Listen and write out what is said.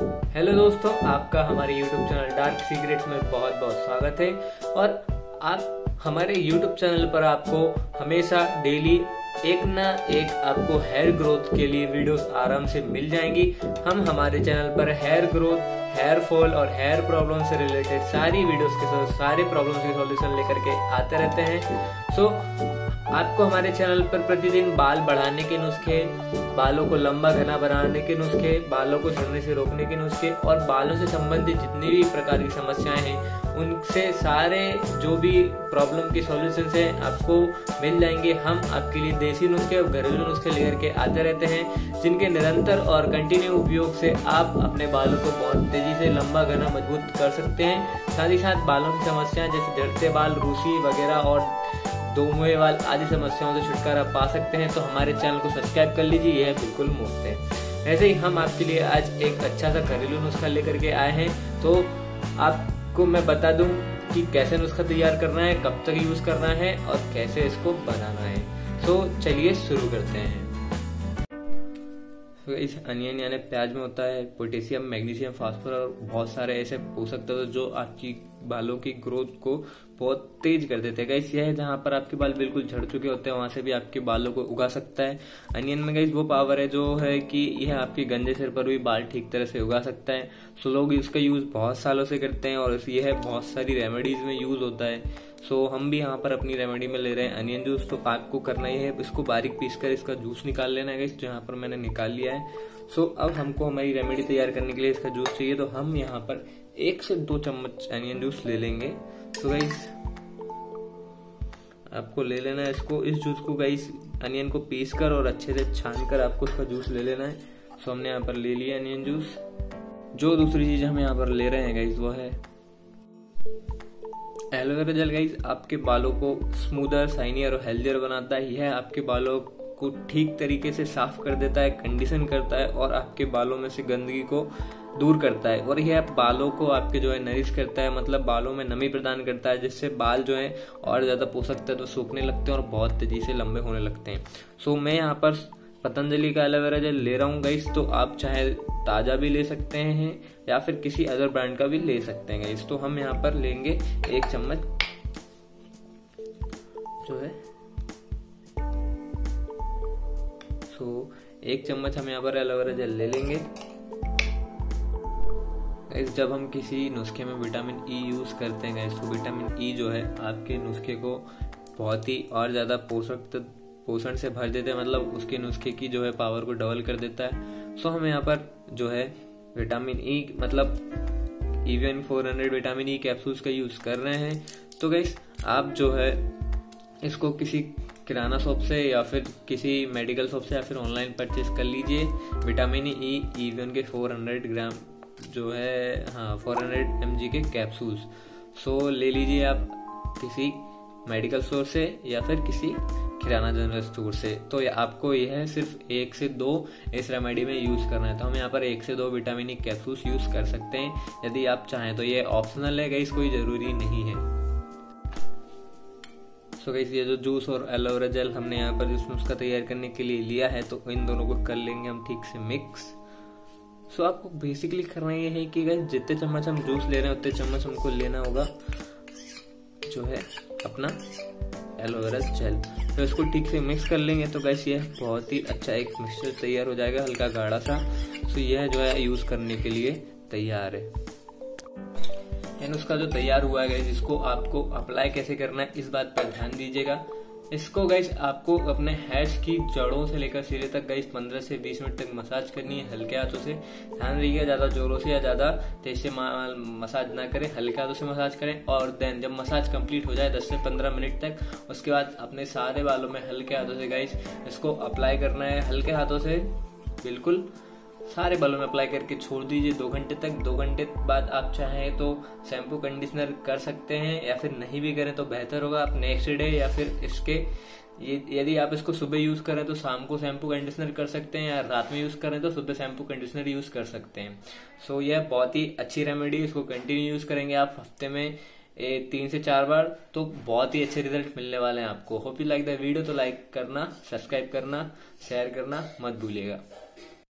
Hello दोस्तों, आपका हमारे YouTube चैनल डार्क सीक्रेट्स में बहुत बहुत स्वागत है। और आप हमारे YouTube चैनल पर आपको हमेशा डेली एक ना एक आपको हेयर ग्रोथ के लिए वीडियोस आराम से मिल जाएंगी। हम हमारे चैनल पर हेयर ग्रोथ, हेयर फॉल और हेयर प्रॉब्लम से रिलेटेड सारी वीडियोस के साथ सारे प्रॉब्लम्स के सॉल्यूशन लेकर के आते रहते हैं। सो आपको हमारे चैनल पर प्रतिदिन बाल बढ़ाने के नुस्खे, बालों को लंबा घना बनाने के नुस्खे, बालों को झड़ने से रोकने के नुस्खे और बालों से संबंधित जितनी भी प्रकार की समस्याएं हैं उनसे सारे जो भी प्रॉब्लम के सॉल्यूशंस हैं आपको मिल जाएंगे। हम आपके लिए देसी नुस्खे और घरेलू नुस्खे लेकर के आते रहते हैं, जिनके निरंतर और कंटिन्यू उपयोग से आप अपने बालों को बहुत तेजी से लंबा घना मजबूत कर सकते हैं। साथ ही साथ बालों की समस्याएं जैसे झड़ते बाल, रूसी वगैरह और दोमुहे वाल आदि समस्याओं से छुटकारा पा सकते हैं। तो हमारे चैनल को सब्सक्राइब कर लीजिए, यह बिल्कुल मुफ्त है। ऐसे ही हम आपके लिए आज एक अच्छा सा घरेलू नुस्खा लेकर के आए हैं। तो आपको मैं बता दूं कि कैसे नुस्खा तैयार करना है, कब तक यूज करना है और कैसे इसको बनाना है। तो चलिए शुरू करते हैं। तो इस अनियन यानी प्याज में होता है पोटेशियम, मैग्नीशियम, फास्फोरस और बहुत सारे ऐसे पोषक तत्व जो आपकी बालों की ग्रोथ को बहुत तेज कर देते हैं। गाइस, यह जहाँ पर आपके बाल बिल्कुल झड़ चुके होते हैं वहां से भी आपके बालों को उगा सकता है। अनियन में गाइस वो पावर है जो है कि यह आपके गंजे सिर पर भी बाल ठीक तरह से उगा सकता है। सो लोग इसका यूज बहुत सालों से करते हैं और यह बहुत सारी रेमेडीज में यूज होता है। सो हम भी यहाँ पर अपनी रेमेडी में ले रहे हैं अनियन जूस। तो आपको करना ही है, इसको बारीक पीस कर इसका जूस निकाल लेना है। गाइस, जहाँ पर मैंने निकाल लिया है। सो अब हमको हमारी रेमेडी तैयार करने के लिए इसका जूस चाहिए। तो हम यहाँ पर 1 से 2 चम्मच अनियन जूस ले लेंगे। तो गाइस आपको ले लेना है इसको, इस जूस को गाइस अनियन को पीस कर और अच्छे से छान कर आपको इसका जूस ले लेना है। सो हमने यहाँ पर ले लिया अनियन जूस। जो दूसरी चीज हम यहाँ पर ले रहे हैं गाइस वो है एलोवेरा जेल। गाइस आपके बालों को स्मूदर, शाइनियर और हेल्दियर बनाता है। यह आपके बालों को ठीक तरीके से साफ कर देता है, कंडीशन करता है और आपके बालों में से गंदगी को दूर करता है। और यह बालों को आपके जो है नरिश करता है, मतलब बालों में नमी प्रदान करता है, जिससे बाल जो है और ज़्यादा पोषक तत्व तो सूखने लगते हैं और बहुत तेजी से लंबे होने लगते हैं। सो मैं यहाँ पर पतंजलि का एलोवेरा जेल ले रहा हूँ गाइस। तो आप चाहे ताज़ा भी ले सकते हैं या फिर किसी अदर ब्रांड का भी ले सकते हैं गाइस। तो हम यहाँ पर लेंगे 1 चम्मच जो है। सो 1 चम्मच हम यहाँ पर एलोवेरा जेल ले लेंगे। जब हम किसी नुस्खे में विटामिन ई यूज़ करते हैं तो विटामिन ई जो है आपके नुस्खे को बहुत ही और ज़्यादा पोषण से भर देते हैं, मतलब उसके नुस्खे की जो है पावर को डबल कर देता है। सो हम यहाँ पर जो है विटामिन ई मतलब EVN 400 विटामिन ई कैप्सूल्स का यूज़ कर रहे हैं। तो गाइस आप जो है इसको किसी किराना शॉप से या फिर किसी मेडिकल शॉप से या फिर ऑनलाइन परचेज कर लीजिए। विटामिन ई EVN के 400 ग्राम जो है 400 mg के कैप्सूल्स। सो ले लीजिए आप किसी मेडिकल स्टोर से या फिर किसी किराना जनरल स्टोर से। तो आपको यह सिर्फ 1 से 2 इस रेमेडी में यूज़ करना है। तो हम यहाँ पर 1 से 2 विटामिन ई कैप्सूल्स यूज़ कर सकते हैं यदि आप चाहें तो। ये ऑप्शनल है गाइस, कोई ज़रूरी नहीं है। सो गाइस ये जो जूस और एलोवेरा जेल हमने यहाँ पर जिस नुस्खा तैयार करने के लिए लिया है तो इन दोनों को कर लेंगे हम ठीक से मिक्स। सो आपको बेसिकली करना ये है कि गाइस जितने चम्मच हम जूस ले रहे हैं उतने चम्मच हमको लेना होगा जो है अपना एलोवेरा जेल। तो इसको ठीक से मिक्स कर लेंगे तो गाइस यह बहुत ही अच्छा एक मिक्सचर तैयार हो जाएगा, हल्का गाढ़ा सा। सो यह जो है यूज़ करने के लिए तैयार है। यानी उसका जो तैयार हुआ है गाइस, इसको आपको अप्लाई कैसे करना है इस बात पर ध्यान दीजिएगा। इसको गाइस आपको अपने हेयर्स की जड़ों से लेकर सिरे तक गाइस 15 से 20 मिनट तक मसाज करनी है हल्के हाथों से। ध्यान रखिएगा ज़्यादा जोरों से या ज़्यादा तेज से मसाज ना करें, हल्के हाथों से मसाज करें। और देन जब मसाज कंप्लीट हो जाए 10 से 15 मिनट तक, उसके बाद अपने सारे बालों में हल्के हाथों से गाइस इसको अप्लाई करना है। हल्के हाथों से बिल्कुल सारे बालों में अप्लाई करके छोड़ दीजिए 2 घंटे तक। 2 घंटे बाद आप चाहें तो शैम्पू कंडीशनर कर सकते हैं या फिर नहीं भी करें तो बेहतर होगा। आप नेक्स्ट डे या फिर इसके यदि आप इसको सुबह यूज़ करें तो शाम को शैम्पू कंडीशनर कर सकते हैं, या रात में यूज़ करें तो सुबह शैम्पू कंडीशनर यूज़ कर सकते हैं। सो यह बहुत ही अच्छी रेमेडी, इसको कंटिन्यू यूज़ करेंगे आप हफ्ते में 3 से 4 बार, तो बहुत ही अच्छे रिजल्ट मिलने वाले हैं आपको। Hope you like the video. तो लाइक करना, सब्सक्राइब करना, शेयर करना मत भूलिएगा।